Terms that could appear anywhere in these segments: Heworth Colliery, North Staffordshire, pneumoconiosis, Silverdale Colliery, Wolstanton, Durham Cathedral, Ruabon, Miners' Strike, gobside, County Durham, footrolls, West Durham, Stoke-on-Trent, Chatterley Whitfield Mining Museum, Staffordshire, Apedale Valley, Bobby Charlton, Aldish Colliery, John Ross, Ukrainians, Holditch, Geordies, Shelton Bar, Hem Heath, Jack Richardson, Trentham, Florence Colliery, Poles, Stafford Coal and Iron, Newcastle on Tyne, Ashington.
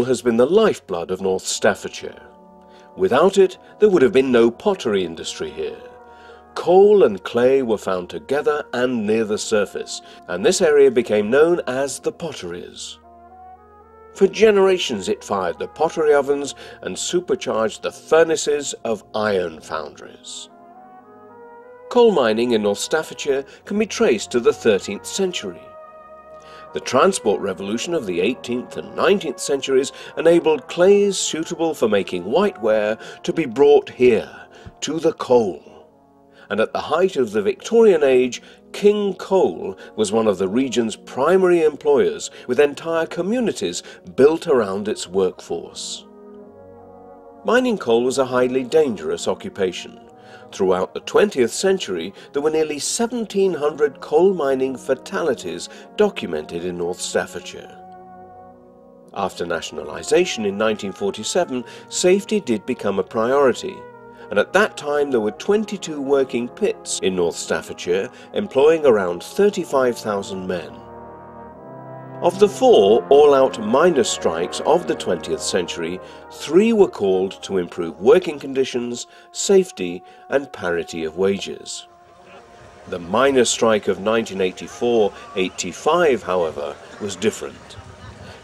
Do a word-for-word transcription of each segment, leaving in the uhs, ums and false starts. coal has been the lifeblood of North Staffordshire. Without it, there would have been no pottery industry here. Coal and clay were found together and near the surface, and this area became known as the Potteries. For generations it fired the pottery ovens and supercharged the furnaces of iron foundries. Coal mining in North Staffordshire can be traced to the thirteenth century. The transport revolution of the eighteenth and nineteenth centuries enabled clays suitable for making whiteware to be brought here, to the coal. And at the height of the Victorian age, King Coal was one of the region's primary employers, with entire communities built around its workforce. Mining coal was a highly dangerous occupation. Throughout the twentieth century, there were nearly seventeen hundred coal mining fatalities documented in North Staffordshire. After nationalisation in nineteen forty-seven, safety did become a priority, and at that time there were twenty-two working pits in North Staffordshire, employing around thirty-five thousand men. Of the four all-out miners' strikes of the twentieth century, three were called to improve working conditions, safety and parity of wages. The miners' strike of nineteen eighty-four eighty-five, however, was different.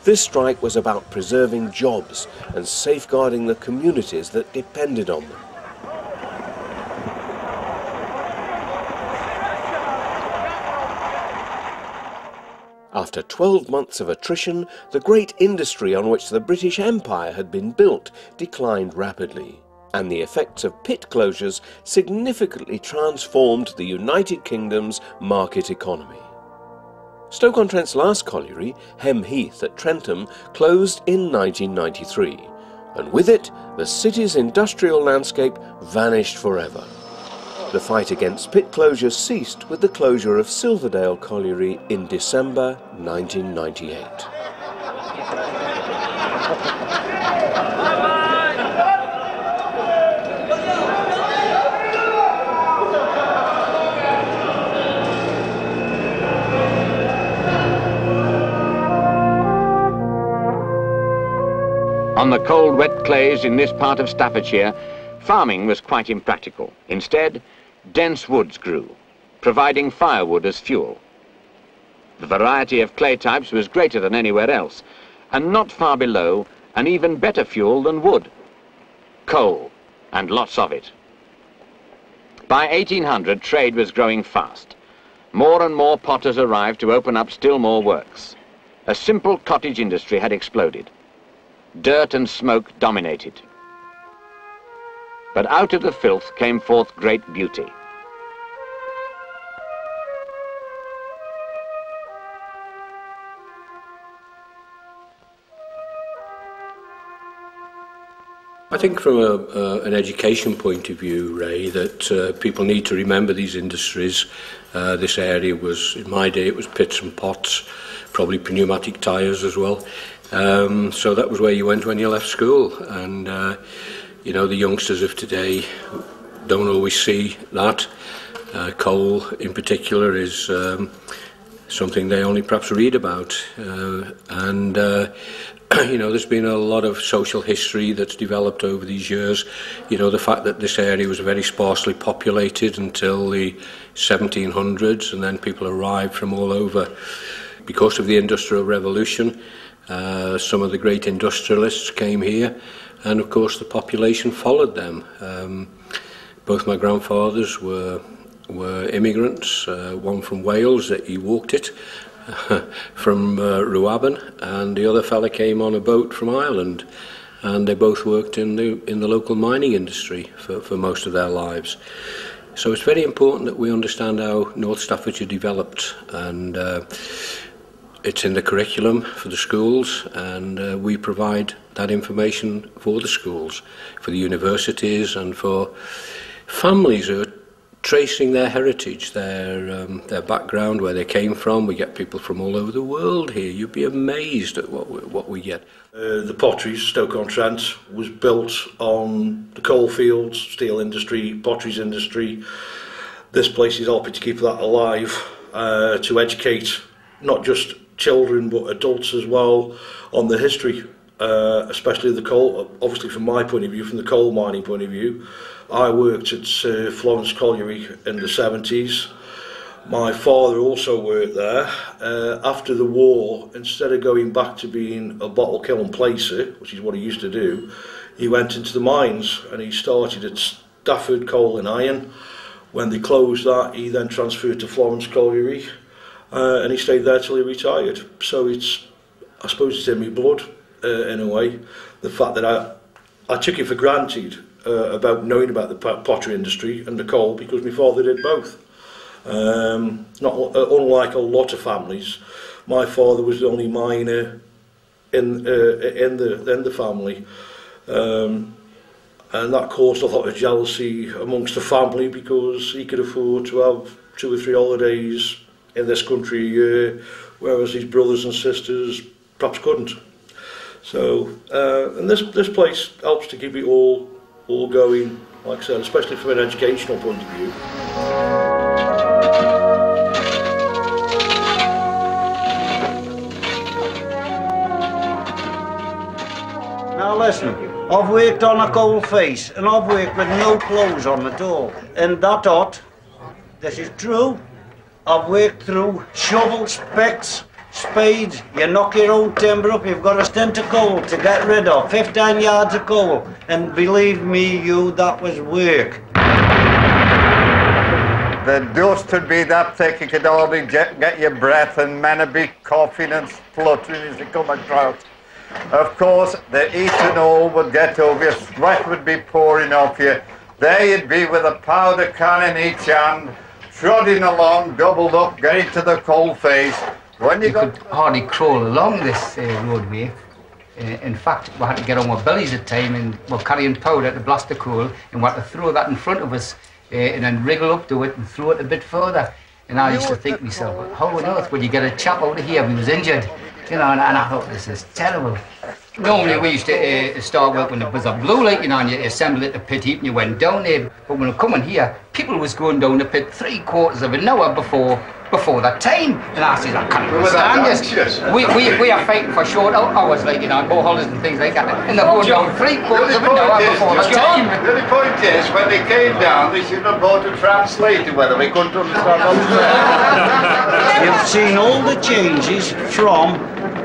This strike was about preserving jobs and safeguarding the communities that depended on them. After twelve months of attrition, the great industry on which the British Empire had been built declined rapidly, and the effects of pit closures significantly transformed the United Kingdom's market economy. Stoke-on-Trent's last colliery, Hem Heath at Trentham, closed in nineteen ninety-three, and with it, the city's industrial landscape vanished forever. The fight against pit closures ceased with the closure of Silverdale Colliery in December nineteen ninety-eight. On the cold, wet clays in this part of Staffordshire, farming was quite impractical. Instead, dense woods grew, providing firewood as fuel. The variety of clay types was greater than anywhere else, and not far below, an even better fuel than wood: coal, and lots of it. By eighteen hundred, trade was growing fast. More and more potters arrived to open up still more works. A simple cottage industry had exploded. Dirt and smoke dominated. But out of the filth came forth great beauty. I think from a, uh, an education point of view, Ray, that uh, people need to remember these industries. Uh, this area was, in my day, it was pits and pots, probably pneumatic tyres as well. Um, so that was where you went when you left school. And uh, you know, the youngsters of today don't always see that. Uh, coal in particular is um, something they only perhaps read about. Uh, and, uh, you know, there's been a lot of social history that's developed over these years. You know, the fact that this area was very sparsely populated until the seventeen hundreds, and then people arrived from all over. Because of the Industrial Revolution, uh, some of the great industrialists came here. And of course the population followed them. Um, both my grandfathers were, were immigrants, uh, one from Wales that he walked it, uh, from uh, Ruabon, and the other fella came on a boat from Ireland, and they both worked in the, in the local mining industry for, for most of their lives. So it's very important that we understand how North Staffordshire developed, and uh, it's in the curriculum for the schools, and uh, we provide that information for the schools, for the universities, and for families who are tracing their heritage, their, um, their background, where they came from. We get people from all over the world here. You'd be amazed at what we, what we get. Uh, the Potteries, Stoke-on-Trent, was built on the coal fields, steel industry, potteries industry. This place is helping to keep that alive, uh, to educate not just children but adults as well on the history uh, especially the coal, obviously from my point of view, from the coal mining point of view. I worked at uh, Florence Colliery in the seventies. My father also worked there. Uh, after the war, instead of going back to being a bottle kiln placer, which is what he used to do, he went into the mines and he started at Stafford Coal and Iron. When they closed that, he then transferred to Florence Colliery, uh, and he stayed there till he retired. So it's, I suppose it's in my blood, uh, in a way, the fact that I, I took it for granted uh, about knowing about the pottery industry and the coal, because my father did both. Um, not uh, unlike a lot of families, my father was the only miner in, uh, in, the, in the family. Um, and that caused a lot of jealousy amongst the family, because he could afford to have two or three holidays in this country a year, whereas his brothers and sisters perhaps couldn't. So, uh, and this, this place helps to keep it all, all going, like I said, especially from an educational point of view. Now listen. I've worked on a cold face and I've worked with no clothes on at all. In that hut, this is true, I've worked through shovels, picks, spades. You knock your own timber up, you've got a stint of coal to get rid of, fifteen yards of coal. And believe me, you, that was work. The dust would be that thick you could hardly get your breath, and men would be coughing and spluttering as they come across. Of course, the ethanol would get over you, sweat would be pouring off you. There you'd be with a powder can in each hand, trotting along, doubled up, getting to the coal face. When you, you got could hardly crawl along this uh, roadway. Uh, in fact, we had to get on our bellies at time, and we're carrying powder to blast the coal, and we had to throw that in front of us, uh, and then wriggle up to it and throw it a bit further. And I used to think to myself, well, how on earth would you get a chap out of here who was injured? You know, and, and I thought, this is terrible. Normally we used to uh, start work when it was a blue light, you know, and you assembled at the pit heap and you went down there. But when I come in here, people was going down the pit three quarters of an hour before before that time. And I said, I can't understand this. We, we, we are fighting for short hours, like, you know, boreholes and things like that. And they're going down three quarters of an hour before that time. The only point is, when they came down, they should have bought a translator, whether we couldn't understand what was there. You've seen all the changes from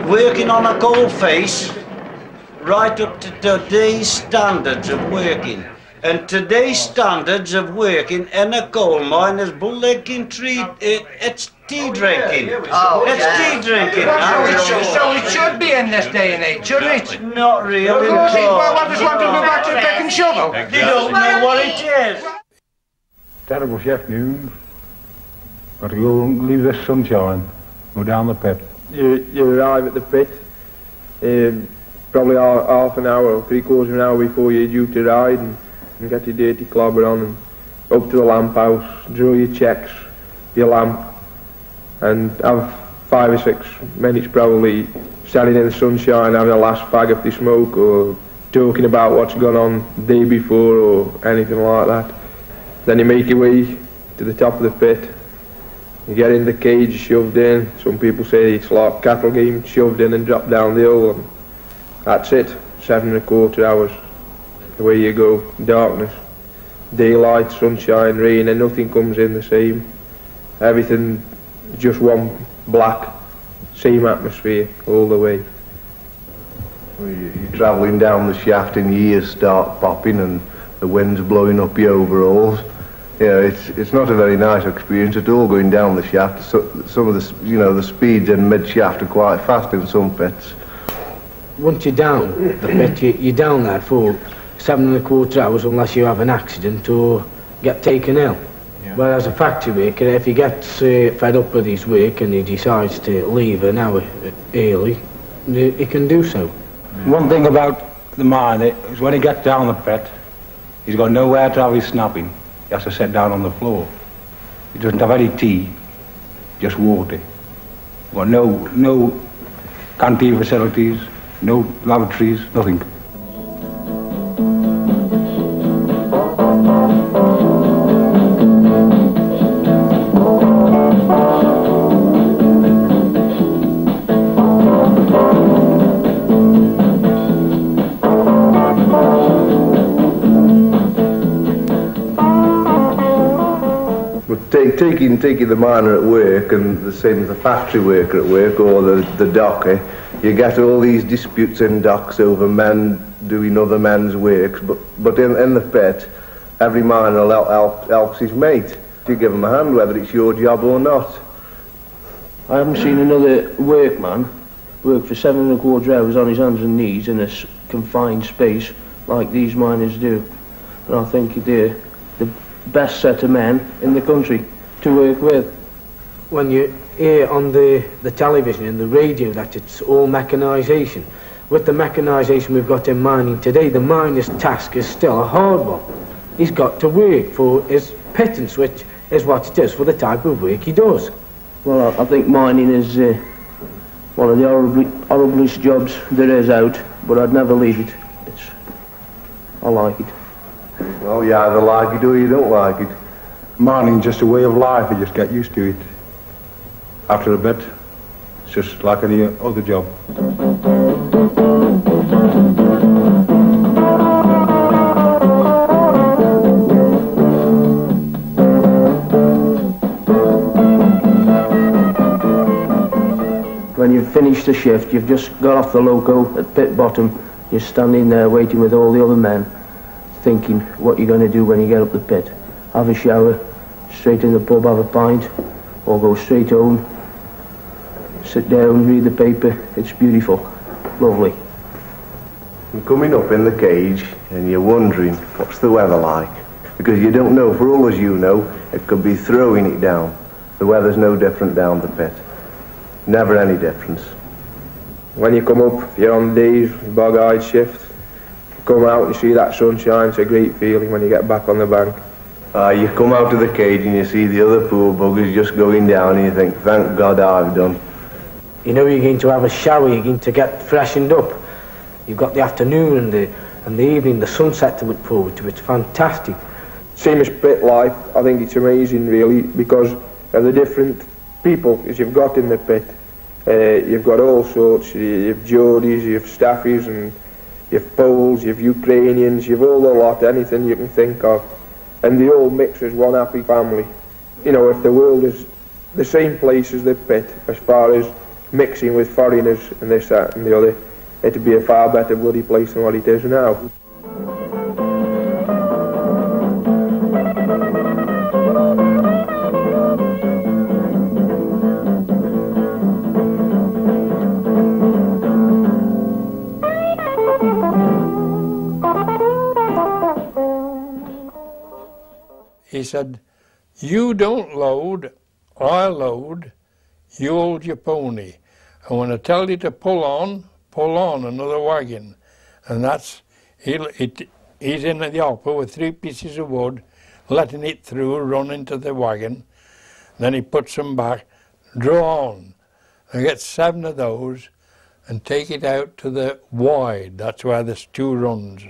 working on a coal face right up to today's standards of working. And today's standards of working in a coal mine is bullicking tree, it, it's tea drinking. Oh, yeah. It's tea drinking. Oh, yeah. So, it should, so it should be in this day and age, shouldn't it? Not really. No, no. Well, I just want to go back to the pick and shovel. Exactly. They don't know what it is. Terrible chef noon. Got to go and leave this sunshine, go down the pit. You, you arrive at the pit um, probably half, half an hour or three quarters of an hour before you're due to ride, and, and get your dirty clobber on and up to the lamp house, draw your checks, your lamp, and have five or six minutes probably standing in the sunshine having a last fag if they smoke, or talking about what's gone on the day before or anything like that. Then you make your way to the top of the pit. You get in the cage, shoved in. Some people say it's like cattle game, shoved in and dropped down the hill, and that's it. Seven and a quarter hours. Away you go. Darkness, daylight, sunshine, rain, and nothing comes in the same. Everything just one black, same atmosphere all the way. You're travelling down the shaft and your ears start popping and the wind's blowing up your overalls. Yeah, it's it's not a very nice experience at all going down the shaft. So, some of the you know the speeds in mid shaft are quite fast in some pits. Once you're down the pit, you, you're down there for seven and a quarter hours unless you have an accident or get taken ill. Yeah. Whereas a factory worker, if he gets uh, fed up with his work and he decides to leave an hour early, he can do so. Yeah. One thing about the mine is when he gets down the pit, he's got nowhere to have his snapping. He has to sit down on the floor. He doesn't have any tea, just water. Got no no canteen facilities, no lavatories, nothing. take, taking, taking the miner at work and the same as the factory worker at work or the, the docker, you get all these disputes in docks over men doing other men's work, but, but in, in the pit, every miner help, help, helps his mate. You give him a hand whether it's your job or not. I haven't seen another workman work for seven and a quarter hours on his hands and knees in a confined space like these miners do. And I think they're the best set of men in the country to work with. When you hear on the, the television and the radio that it's all mechanisation, with the mechanisation we've got in mining today, the miner's task is still a hard one. He's got to work for his pittance, which is what it is for the type of work he does. Well, I think mining is uh, one of the horribly, horriblest jobs there is out, but I'd never leave it. It's, I like it. Well, you either like it or you don't like it. Mining's just a way of life, you just get used to it. After a bit, it's just like any other job. When you've finished the shift, you've just got off the loco at pit bottom, you're standing there waiting with all the other men, thinking what you're going to do when you get up the pit. Have a shower, straight in the pub, have a pint, or go straight home, sit down, read the paper. It's beautiful, lovely. You're coming up in the cage and you're wondering what's the weather like, because you don't know. For all as you know, it could be throwing it down. The weather's no different down the pit, never any difference. When you come up, you're on days, bog-eyed shift, come out and see that sunshine. It's a great feeling when you get back on the bank. Uh, you come out of the cage and you see the other poor buggers just going down and you think, thank God I've done. You know you're going to have a shower, you're going to get freshened up. You've got the afternoon and the, and the evening, the sunset to look forward to. It's fantastic. Same as pit life, I think it's amazing really, because of the different people that you've got in the pit. Uh, you've got all sorts, you've Geordies, you've Staffies and you've Poles, you've Ukrainians, you've all the lot, anything you can think of. And they all mix as one happy family. You know, if the world is the same place as the pit, as far as mixing with foreigners and this, that and the other, it'd be a far better bloody place than what it is now. He said, you don't load, I load, you hold your pony. And when I tell you to pull on, pull on another wagon. And that's, he, it, he's in the hopper with three pieces of wood, letting it through, run into the wagon. Then he puts them back, draw on. I get seven of those and take it out to the wide. That's where there's two runs.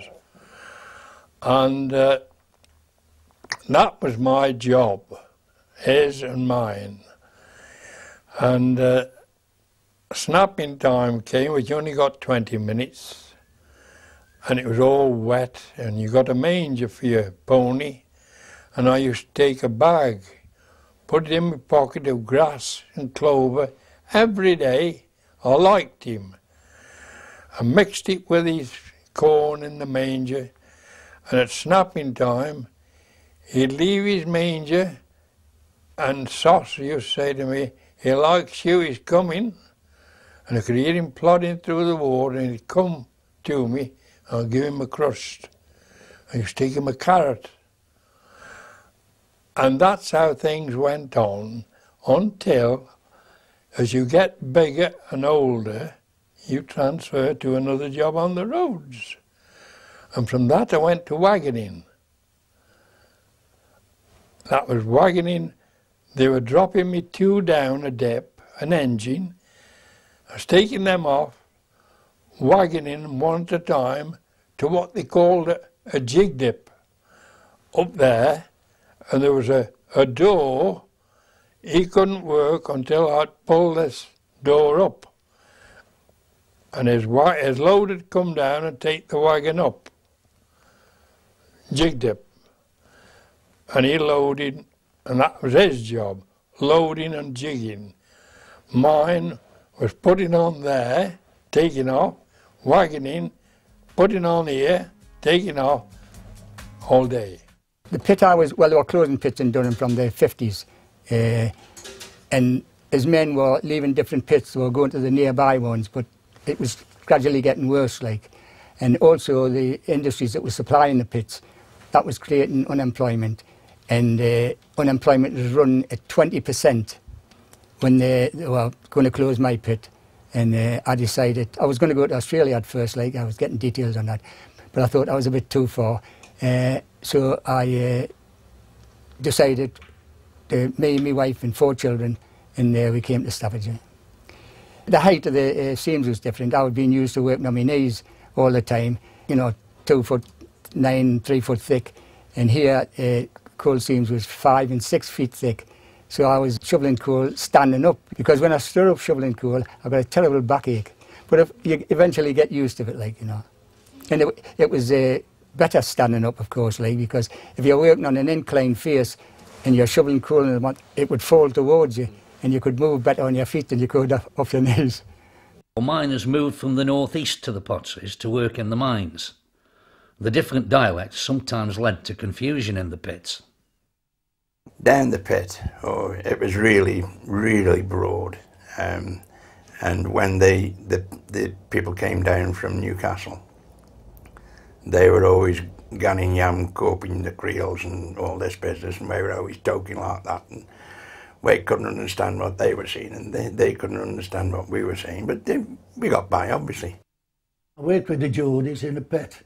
And uh, that was my job, his and mine. And uh, snapping time came, which only got twenty minutes, and it was all wet, and you got a manger for your pony, and I used to take a bag, put it in my pocket of grass and clover every day. I liked him. I mixed it with his corn in the manger, and at snapping time, he'd leave his manger, and Sauce used to say to me, he likes you, he's coming. And I could hear him plodding through the water, and he'd come to me, and I'd give him a crust. I used to take him a carrot. And that's how things went on, until, as you get bigger and older, you transfer to another job on the roads. And from that I went to wagoning. That was wagoning. They were dropping me two down a dip, an engine. I was taking them off, wagoning one at a time to what they called a, a jig dip up there, and there was a, a door. He couldn't work until I'd pull this door up, and his, his load would come down and take the wagon up. Jig dip. And he loaded and that was his job, loading and jigging. Mine was putting on there, taking off, wagging in, putting on here, taking off, all day. The pit I was, well, there were closing pits in Durham from the fifties, uh, and as men were leaving different pits, they were going to the nearby ones, but it was gradually getting worse, like. And also the industries that were supplying the pits, that was creating unemployment, and uh, unemployment was run at twenty percent when they, they were going to close my pit. And uh, I decided, I was going to go to Australia at first, like, I was getting details on that, but I thought I was a bit too far. Uh, so I uh, decided, uh, me, my wife and four children, and uh, we came to Staffordshire. The height of the uh, seams was different. I was being used to working on my knees all the time, you know, two foot nine, three foot thick, and here uh, coal seams was five and six feet thick. So I was shoveling coal standing up, because when I stood up shoveling coal, I got a terrible backache. But if you eventually get used to it, like, you know. And it, it was uh, better standing up, of course, like, because if you're working on an inclined face and you're shoveling coal, and it would fall towards you, and you could move better on your feet than you could off, off your knees. Well, miners moved from the northeast to the Potseys to work in the mines. The different dialects sometimes led to confusion in the pits. Down the pit, oh, it was really, really broad, um, and when they, the, the people came down from Newcastle, they were always gunning yam, coping the creels and all this business, and they were always talking like that, and we couldn't understand what they were seeing, and they, they couldn't understand what we were seeing, but they, we got by, obviously. I worked with the Geordies in the pit.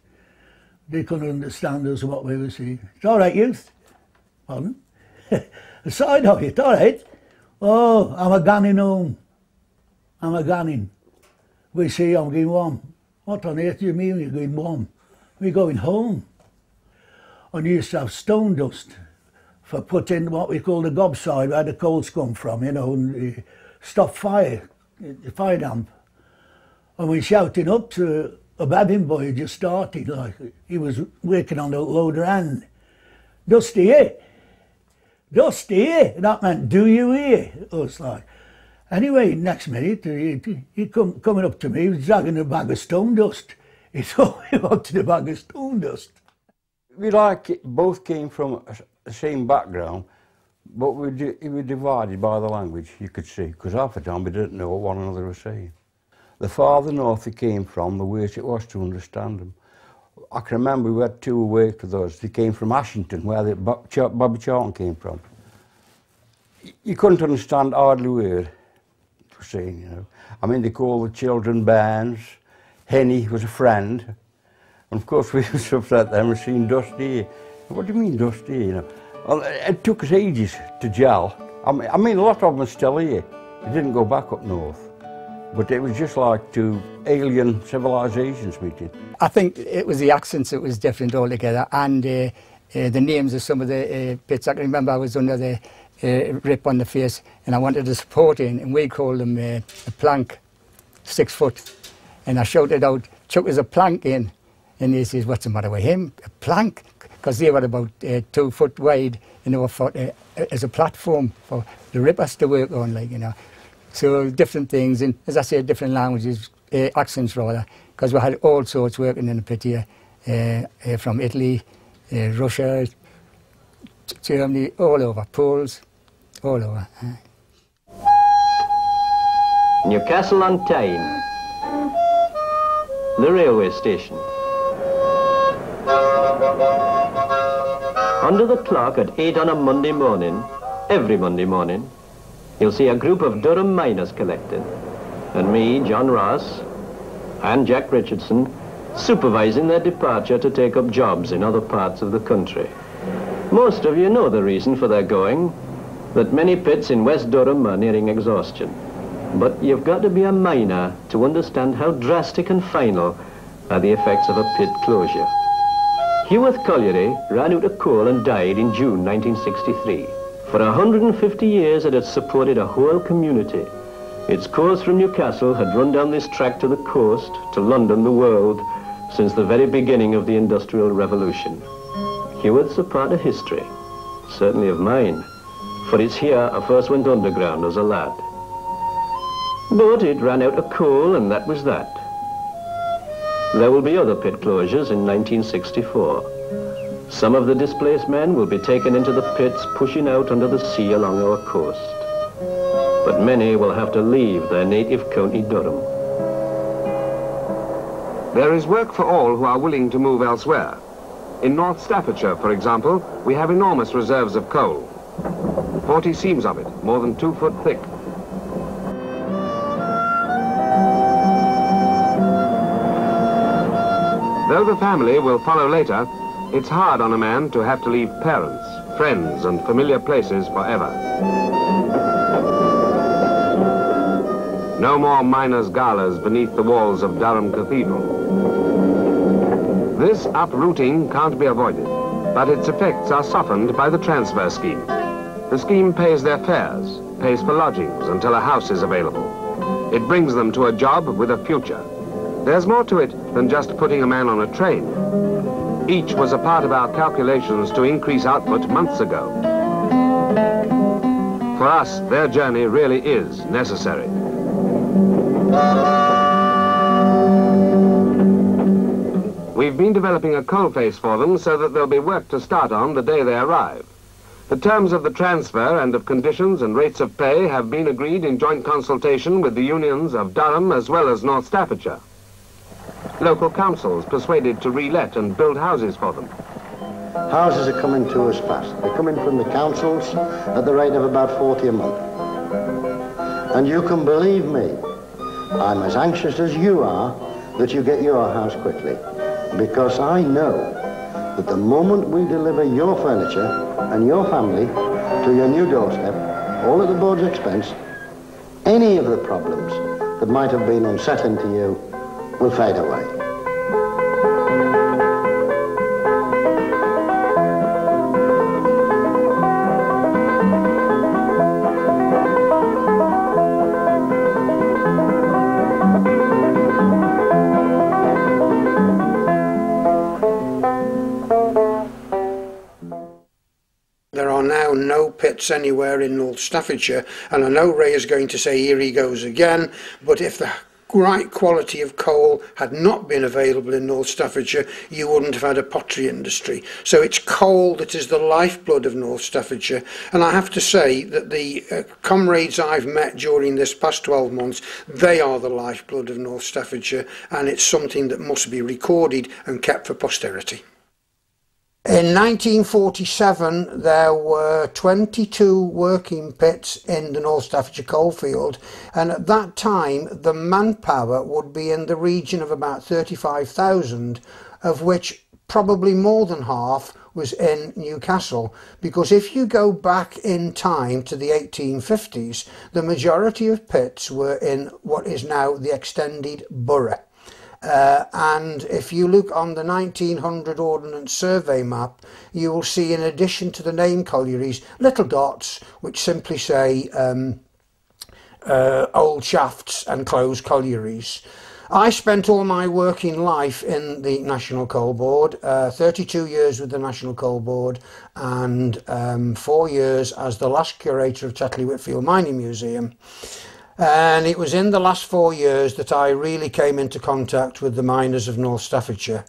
They couldn't understand us what we were seeing. It's all right, youth. Pardon? Aside of it, all right. Oh, I'm a ganning home. I'm a ganning. We say, I'm going home. What on earth do you mean you're going home? We're going home. And you used to have stone dust for putting what we call the gobside, where the coals come from, you know, and stop fire, the fire damp. And we shouted up to a babbing boy who just started, like, he was working on the loader hand. Dusty, eh? Dust here, that meant, do you hear? Us like. Anyway, next minute, he, he come coming up to me, he was dragging a bag of stone dust. He told me about the bag of stone dust. We like it, both came from the same background, but we, we were divided by the language, you could see, because half the time we didn't know what one another was saying. The farther north they came from, the worse it was to understand them. I can remember we had two away for those. They came from Ashington, where the Bobby Charlton came from. You couldn't understand hardly word for saying, you know. I mean, they called the children bairns. Henny was a friend. And of course, we was upset then, we seen Dusty. What do you mean, Dusty? You know? Well, it took us ages to gel. I mean, I mean, a lot of them are still here. They didn't go back up north. But it was just like two alien civilisations meeting. I think it was the accents that was different altogether, and uh, uh, the names of some of the uh, pits. I can remember I was under the uh, rip on the face, and I wanted to support it, and we called them uh, a plank, six foot. And I shouted out, Chuck is a plank in. And he says, what's the matter with him? A plank? Because they were about uh, two foot wide, and they were for, uh, as a platform for the rippers to work on, like, you know. So different things, and as I said, different languages, uh, accents rather, because we had all sorts working in the pit here, uh, uh, from Italy, uh, Russia, Germany, all over, Poles, all over. Uh. Newcastle on Tyne, the railway station. Under the clock at eight on a Monday morning, every Monday morning, you'll see a group of Durham miners collected, and me, John Ross, and Jack Richardson, supervising their departure to take up jobs in other parts of the country. Most of you know the reason for their going, that many pits in West Durham are nearing exhaustion. But you've got to be a miner to understand how drastic and final are the effects of a pit closure. Heworth Colliery ran out of coal and died in June nineteen sixty-three. For one hundred fifty years, it had supported a whole community. Its coals from Newcastle had run down this track to the coast, to London, the world, since the very beginning of the Industrial Revolution. Heworth's a part of history, certainly of mine, for it's here I first went underground as a lad. But it ran out of coal and that was that. There will be other pit closures in nineteen sixty-four. Some of the displaced men will be taken into the pits pushing out under the sea along our coast. But many will have to leave their native County Durham. There is work for all who are willing to move elsewhere. In North Staffordshire, for example, we have enormous reserves of coal. forty seams of it, more than two foot thick. Though the family will follow later, it's hard on a man to have to leave parents, friends and familiar places forever. No more miners' galas beneath the walls of Durham Cathedral. This uprooting can't be avoided, but its effects are softened by the transfer scheme. The scheme pays their fares, pays for lodgings until a house is available. It brings them to a job with a future. There's more to it than just putting a man on a train. Each was a part of our calculations to increase output months ago. For us, their journey really is necessary. We've been developing a coal face for them so that there'll be work to start on the day they arrive. The terms of the transfer and of conditions and rates of pay have been agreed in joint consultation with the unions of Durham as well as North Staffordshire. Local councils persuaded to re-let and build houses for them. Houses are coming to us fast. They're coming from the councils at the rate of about forty a month. And you can believe me, I'm as anxious as you are that you get your house quickly, because I know that the moment we deliver your furniture and your family to your new doorstep, all at the board's expense, any of the problems that might have been unsettling to you will fade away. Pits anywhere in North Staffordshire, and I know Ray is going to say here he goes again, but if the right quality of coal had not been available in North Staffordshire, you wouldn't have had a pottery industry. So it's coal that is the lifeblood of North Staffordshire, and I have to say that the uh, comrades I've met during this past twelve months, they are the lifeblood of North Staffordshire, and it's something that must be recorded and kept for posterity. In nineteen forty-seven, there were twenty-two working pits in the North Staffordshire coalfield, and at that time the manpower would be in the region of about thirty-five thousand, of which probably more than half was in Newcastle, because if you go back in time to the eighteen fifties, the majority of pits were in what is now the extended borough. Uh, and if you look on the nineteen hundred Ordnance Survey map, you will see, in addition to the name collieries, little dots which simply say um, uh, old shafts and closed collieries. I spent all my working life in the National Coal Board, uh, thirty-two years with the National Coal Board, and um, four years as the last curator of Chatterley Whitfield Mining Museum. And it was in the last four years that I really came into contact with the miners of North Staffordshire.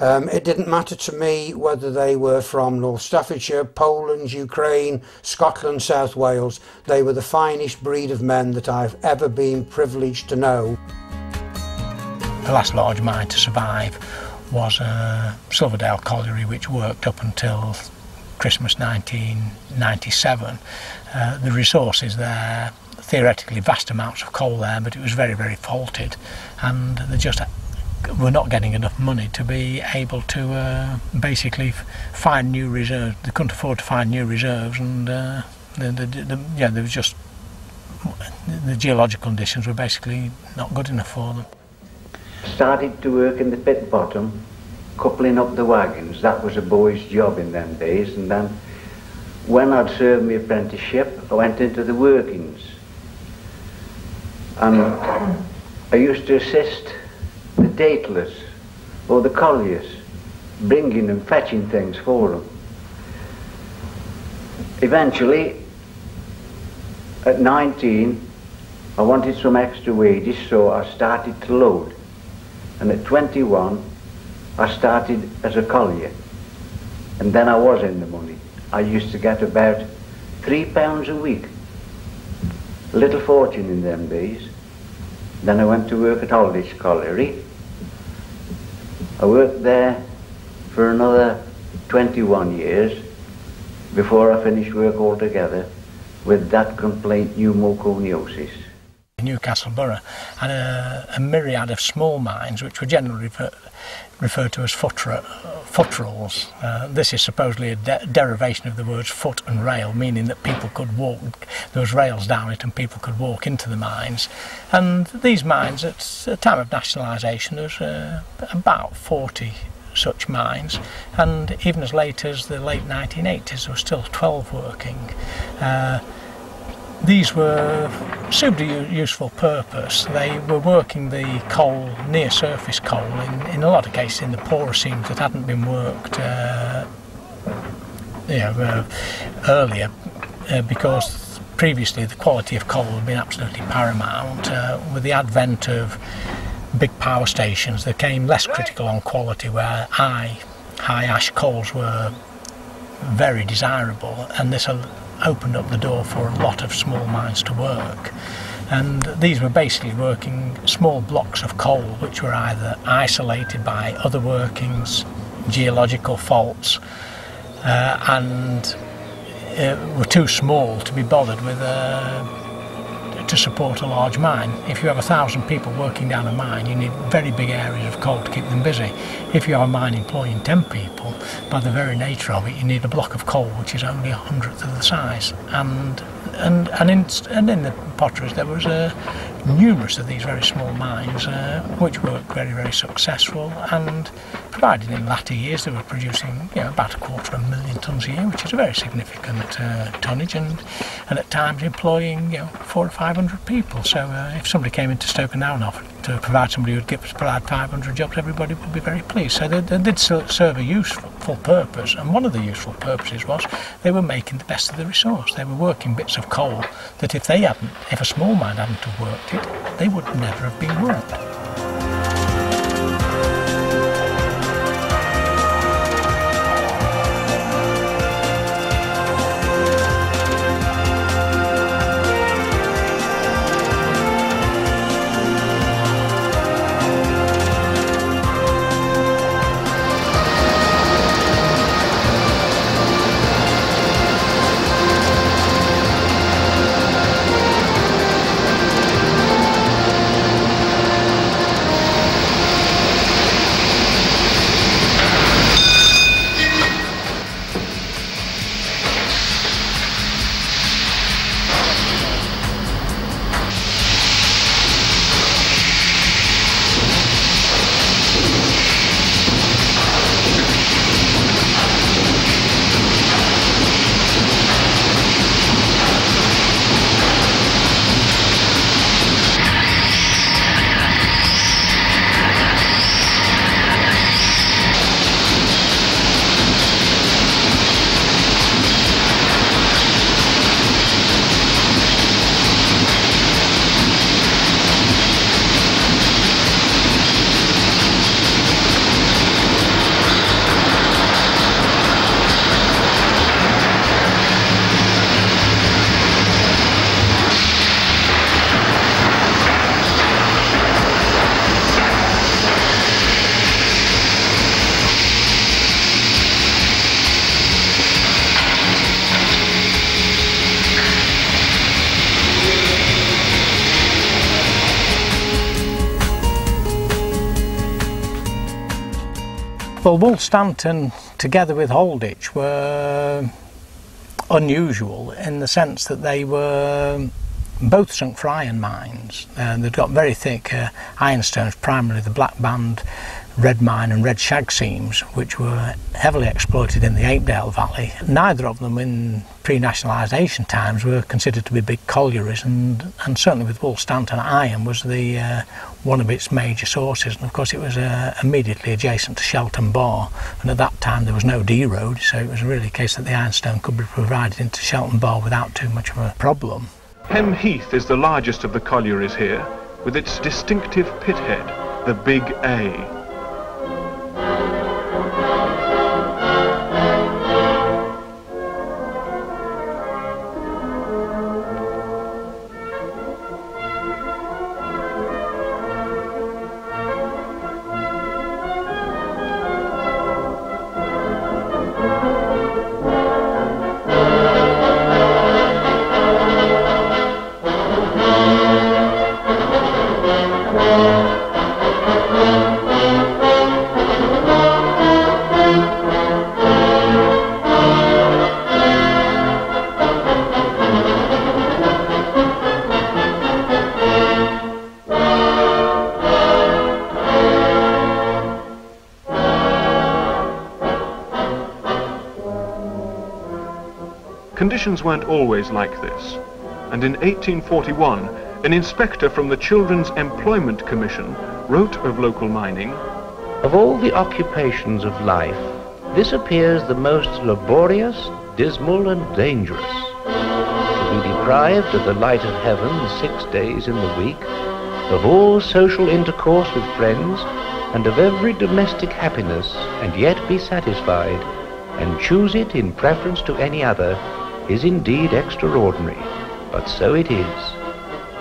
Um, it didn't matter to me whether they were from North Staffordshire, Poland, Ukraine, Scotland, South Wales. They were the finest breed of men that I've ever been privileged to know. The last large mine to survive was uh, Silverdale Colliery, which worked up until Christmas nineteen ninety-seven. Uh, the resources there, theoretically vast amounts of coal there, but it was very, very faulted, and they just were not getting enough money to be able to uh, basically find new reserves. They couldn't afford to find new reserves, and uh, the, the, the, yeah, there was just the geological conditions were basically not good enough for them. Started to work in the pit bottom, coupling up the wagons. That was a boy's job in them days, and then when I'd served my apprenticeship, I went into the workings. And I used to assist the dateless or the colliers, bringing and fetching things for them. Eventually At nineteen, I wanted some extra wages, so I started to load. And at twenty-one, I started as a collier. And then I was in the money. I used to get about three pounds a week. A little fortune in them days. Then I went to work at Aldish Colliery. I worked there for another twenty-one years before I finished work altogether with that complaint, pneumoconiosis. Newcastle Borough had a, a myriad of small mines which were generally refer, referred to as footrolls. Foot uh, this is supposedly a de derivation of the words foot and rail, meaning that people could walk, there was rails down it and people could walk into the mines. And these mines, at the time of nationalisation, there was uh, about forty such mines, and even as late as the late nineteen eighties there were still twelve working. Uh, These were super useful purpose. They were working the coal, near surface coal, in, in a lot of cases in the poorer seams that hadn't been worked uh, you know, uh, earlier, uh, because previously the quality of coal had been absolutely paramount. Uh, with the advent of big power stations, they became less critical on quality, where high, high ash coals were very desirable, and this opened up the door for a lot of small mines to work. And these were basically working small blocks of coal which were either isolated by other workings, geological faults, uh, and uh, were too small to be bothered with uh, to support a large mine. If you have a thousand people working down a mine, you need very big areas of coal to keep them busy. If you have a mine employing ten people, by the very nature of it, you need a block of coal which is only a hundredth of the size. And and and in, and in the potteries there was uh, numerous of these very small mines uh, which were very, very successful, and provided in latter years they were producing, you know, about a quarter of a million tonnes a year, which is a very significant uh, tonnage, and, and at times employing, you know, four or five hundred people. So uh, if somebody came into Stoke and Down often to provide somebody who would give, provide five hundred jobs, everybody would be very pleased. So they, they did serve a useful purpose, and one of the useful purposes was they were making the best of the resource. They were working bits of coal that if they hadn't, if a small mine hadn't have worked it, they would never have been worked. Well, Wolstanton, together with Holditch, were unusual in the sense that they were both sunk for iron mines. Uh, they'd got very thick uh, ironstones, primarily the Black Band, Red Mine and Red Shag seams, which were heavily exploited in the Apedale Valley. Neither of them in pre-nationalisation times were considered to be big collieries, and, and certainly with Wolstanton, iron was the uh, one of its major sources, and of course it was uh, immediately adjacent to Shelton Bar, and at that time there was no D road, so it was really a case that the ironstone could be provided into Shelton Bar without too much of a problem. Hem Heath is the largest of the collieries here, with its distinctive pit head, the Big A. Conditions weren't always like this, and in eighteen forty-one, an inspector from the Children's Employment Commission wrote of local mining, "Of all the occupations of life, this appears the most laborious, dismal, and dangerous. To be deprived of the light of heaven six days in the week, of all social intercourse with friends, and of every domestic happiness, and yet be satisfied, and choose it in preference to any other, is indeed extraordinary, but so it is.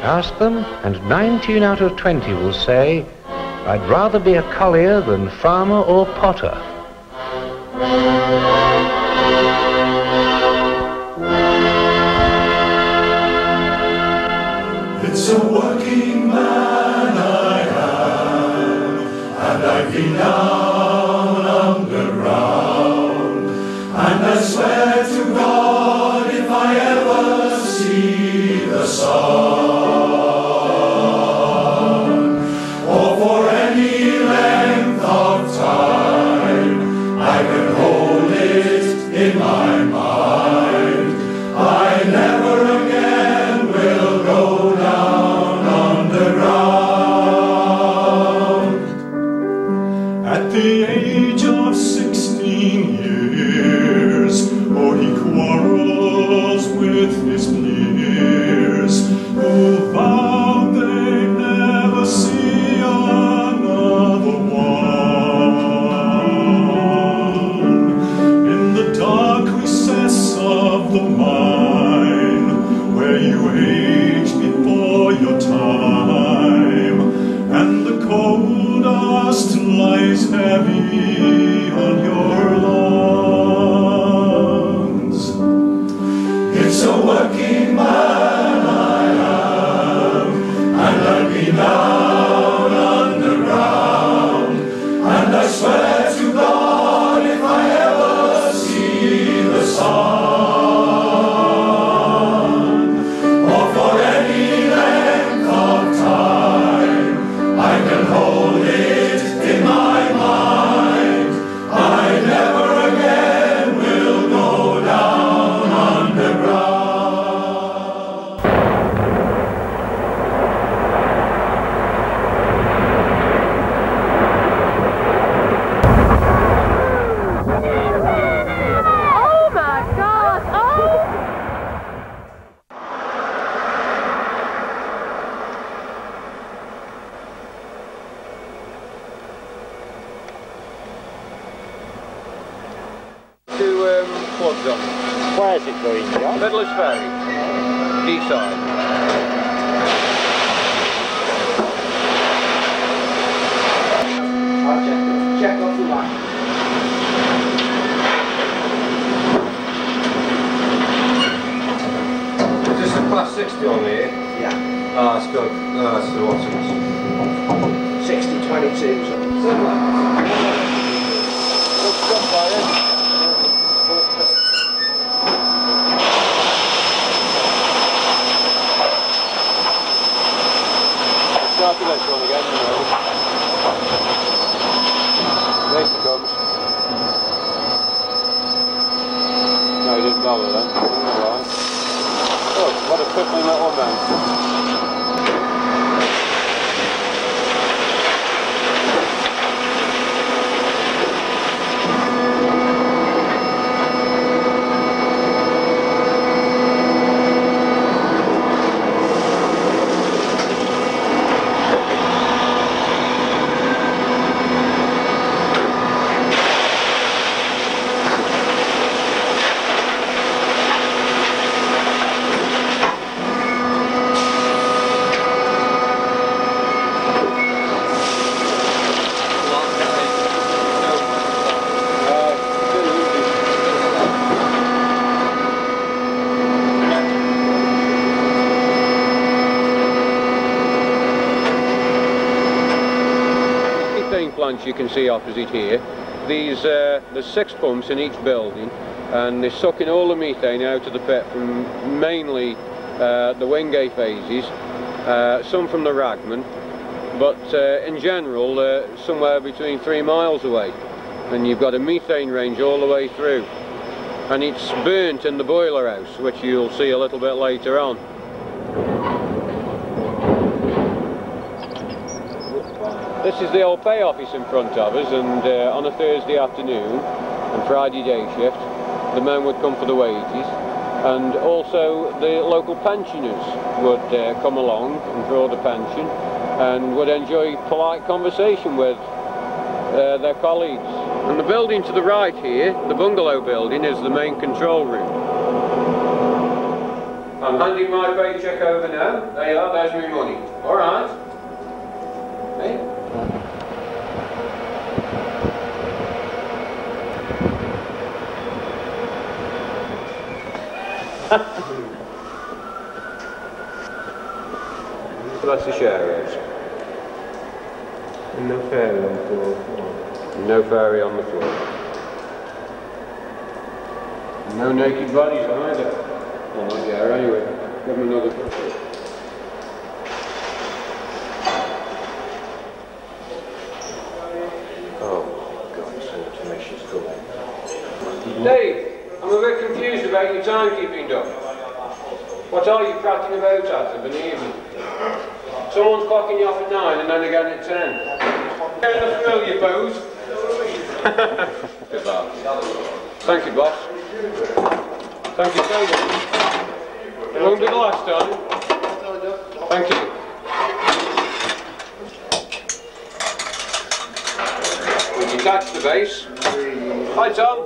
Ask them, and nineteen out of twenty will say, I'd rather be a collier than farmer or potter." It's a working man I am, and I've been down underground, and I swear to God, the sun, or for any length of time, I can hold it in my mind. I never again will go down underground. At the age of sixteen years, oh, he quarrels with his who vowed they'd never see another one. In the dark recess of the mine, where you age before your time, and the coal dust lies heavy on your lungs. It's a working man down underground, and I swear to God, if I ever see the sun, or for any length of time, I can hold it in my mind. I never again will go down underground. see opposite here, these uh, there's six pumps in each building, and they're sucking all the methane out of the pit from mainly uh, the Wingay phases, uh, some from the Ragman, but uh, in general uh, somewhere between three miles away, and you've got a methane range all the way through, and it's burnt in the boiler house, which you'll see a little bit later on. This is the old pay office in front of us, and uh, on a Thursday afternoon and Friday day shift the men would come for the wages, and also the local pensioners would uh, come along and draw the pension and would enjoy polite conversation with uh, their colleagues. And the building to the right here, the bungalow building, is the main control room. I'm handing my paycheck over now. There you are, there's my money. All right. Hey. So that's the share house. No fairy on the floor. No fairy on the floor. No naked bodies either. Oh well, yeah, anyway. Give them another picture. Oh, God, so much emissions coming. Dave! I'm a bit confused about your timekeeping, Doc. What are you prattling about at in the evening? Someone's clocking you off at nine and then again at ten. Get in the thrill, you boos. Good laugh. Thank you, boss. Thank you so much. It won't be the last time. Thank you. We detach the base. Hi, Tom.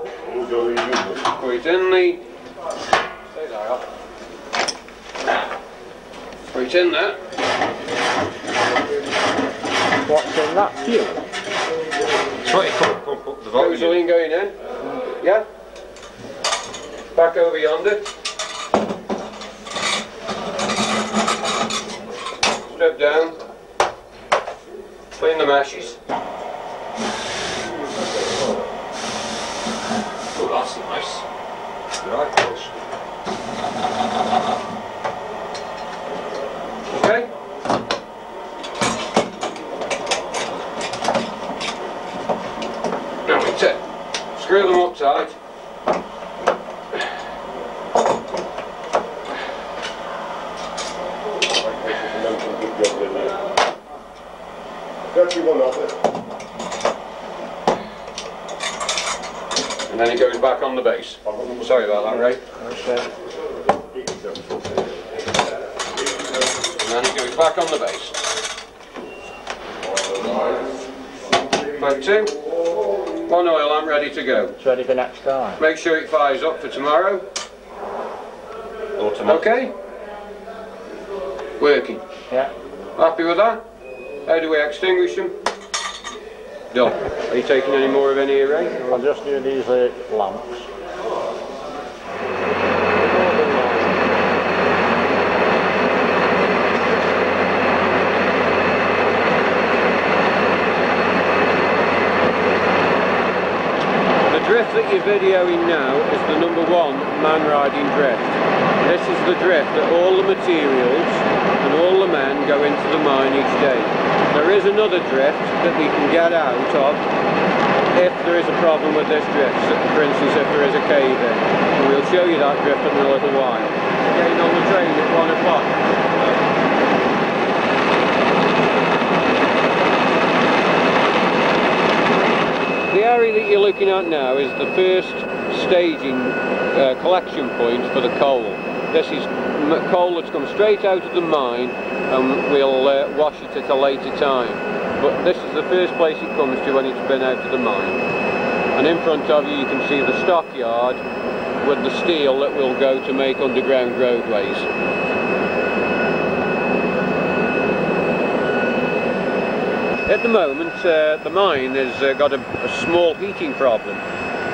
We're in the... Stay there up. We're in there. What's in that fuel? It's right, pump, pump up the volume. Rosaline going in. Yeah? Back over yonder. Strip down. Clean the mashes. That's nice. Right, boss. Okay. Now we tip. Screw them up tight. thirty-one of it. And then it goes back on the base. Sorry about that, Ray. And then it goes back on the base. Back two. One oil lamp ready to go. It's ready for next time. Make sure it fires up for tomorrow. Okay? Working. Yeah. Happy with that? How do we extinguish them? Done. Are you taking any more of any here, Ray? I'll just do these uh, lamps. The drift that you're videoing now is the number one man-riding drift. This is the drift that all the materials and all the men go into the mine each day. There is another drift that we can get out of if there is a problem with this drift, for instance if there is a cave in. We'll show you that drift in a little while. Getting on the train at one o'clock. The area that you're looking at now is the first staging uh, collection point for the coal. This is coal that's come straight out of the mine, and we'll uh, wash it at a later time. But this is the first place it comes to when it's been out of the mine. And in front of you, you can see the stockyard with the steel that will go to make underground roadways. At the moment, uh, the mine has uh, got a, a small heating problem.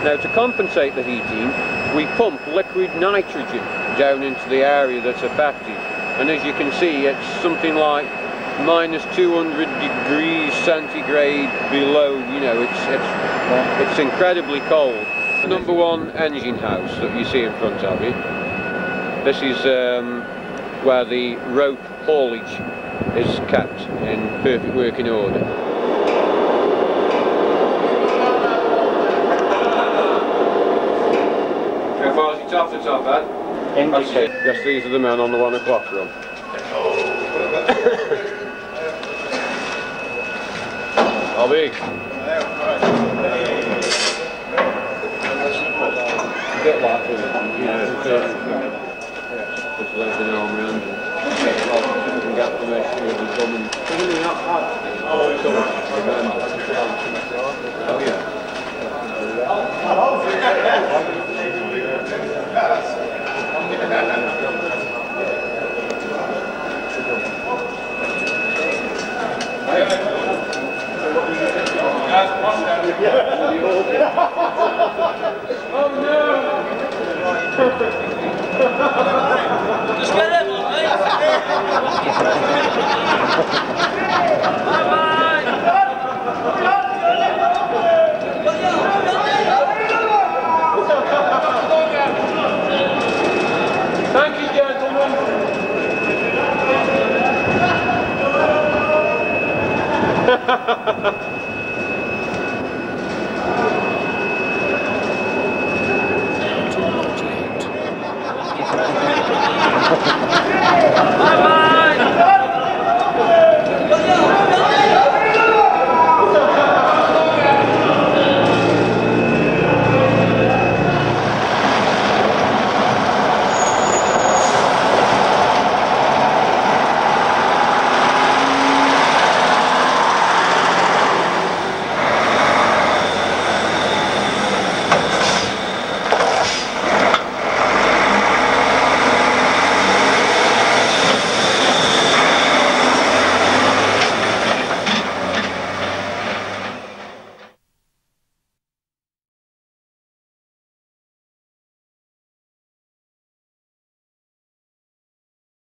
Now, to compensate the heating, we pump liquid nitrogen down into the area that's affected. And as you can see, it's something like minus two hundred degrees centigrade below, you know, it's, it's, it's incredibly cold. Number one engine house that you see in front of you, this is um, where the rope haulage is kept in perfect working order. How far is it off the top, Ed? That's it. Yes, these are the men on the one o'clock run. How big? Bit like it, you know, it's uh, just legs and arm around and you can get the make sure you come and oh yeah. Oh no! Just get him on, mate! Bye-bye! Thank you, gentlemen! Bye-bye.